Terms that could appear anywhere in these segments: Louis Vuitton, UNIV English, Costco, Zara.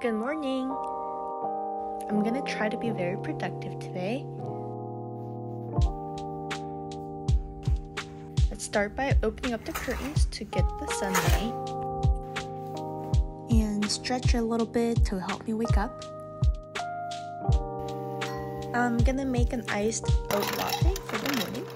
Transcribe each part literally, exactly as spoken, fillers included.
Good morning! I'm gonna try to be very productive today. Let's start by opening up the curtains to get the sunlight and stretch a little bit to help me wake up. I'm gonna make an iced oat latte for the morning.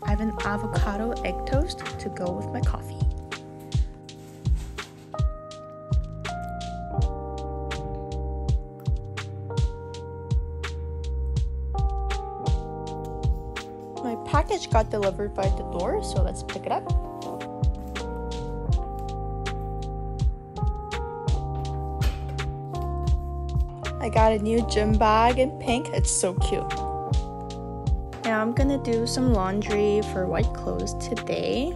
I have an avocado egg toast to go with my coffee. My package got delivered by the door, so let's pick it up. I got a new gym bag in pink. It's so cute. Now I'm gonna do some laundry for white clothes today.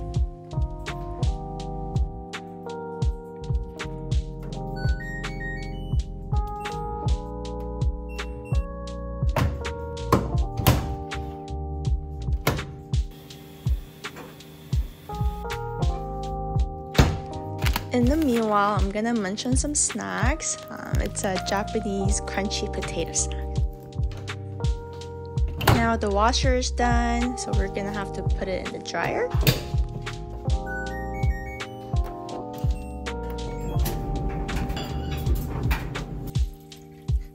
In the meanwhile, I'm gonna munch on some snacks. Um, it's a Japanese crunchy potato snack. Now the washer is done, so we're gonna have to put it in the dryer.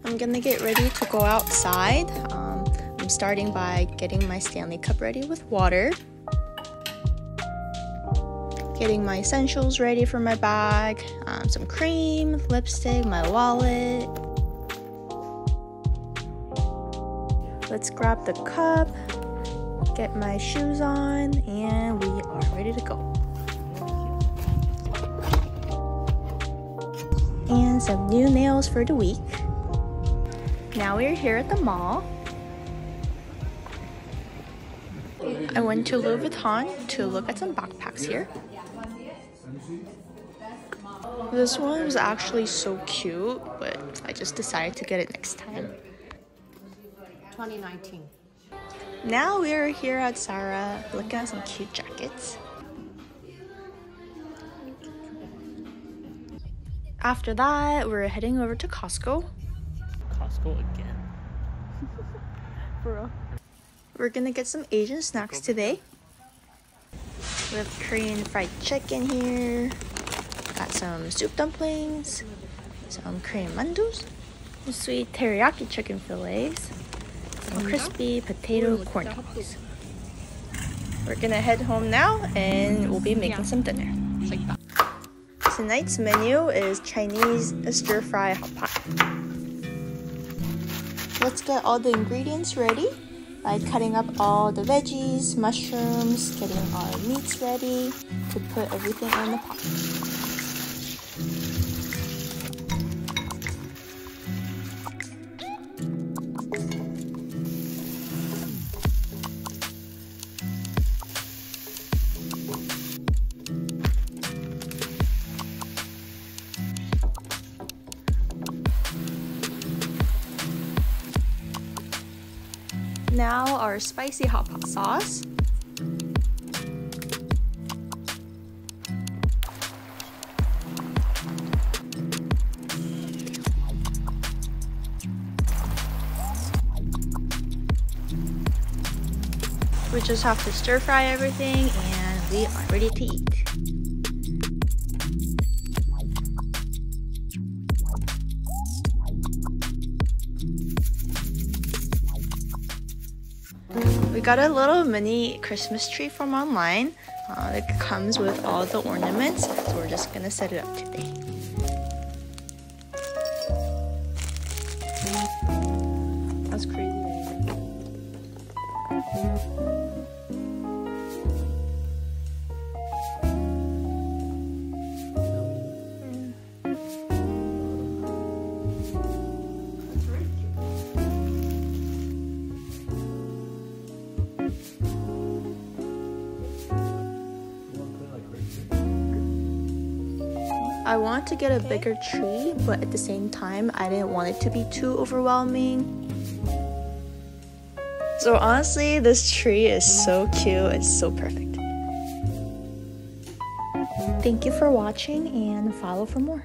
I'm gonna get ready to go outside. Um, I'm starting by getting my Stanley cup ready with water. Getting my essentials ready for my bag, um, some cream, lipstick, my wallet. Let's grab the cup, get my shoes on, and we are ready to go. And some new nails for the week. Now we're here at the mall. I went to Louis Vuitton to look at some backpacks here. This one was actually so cute, but I just decided to get it next time. twenty nineteen. Now we are here at Zara looking at some cute jackets. After that, we're heading over to Costco. Costco again. For real. We're gonna get some Asian snacks today. We have Korean fried chicken here. Got some soup dumplings, some Korean mandos, sweet teriyaki chicken fillets. Crispy potato corn dogs. We're gonna head home now and we'll be making some dinner. Tonight's menu is Chinese stir fry hot pot. Let's get all the ingredients ready by cutting up all the veggies, mushrooms, getting our meats ready to put everything in the pot. Now our spicy hot pot sauce. We just have to stir fry everything and we are ready to eat. We got a little mini Christmas tree from online. Uh, it comes with all the ornaments, so we're just gonna set it up today. That's crazy. I wanted to get a bigger tree, but at the same time, I didn't want it to be too overwhelming. So honestly, this tree is so cute, it's so perfect. Thank you for watching and follow for more.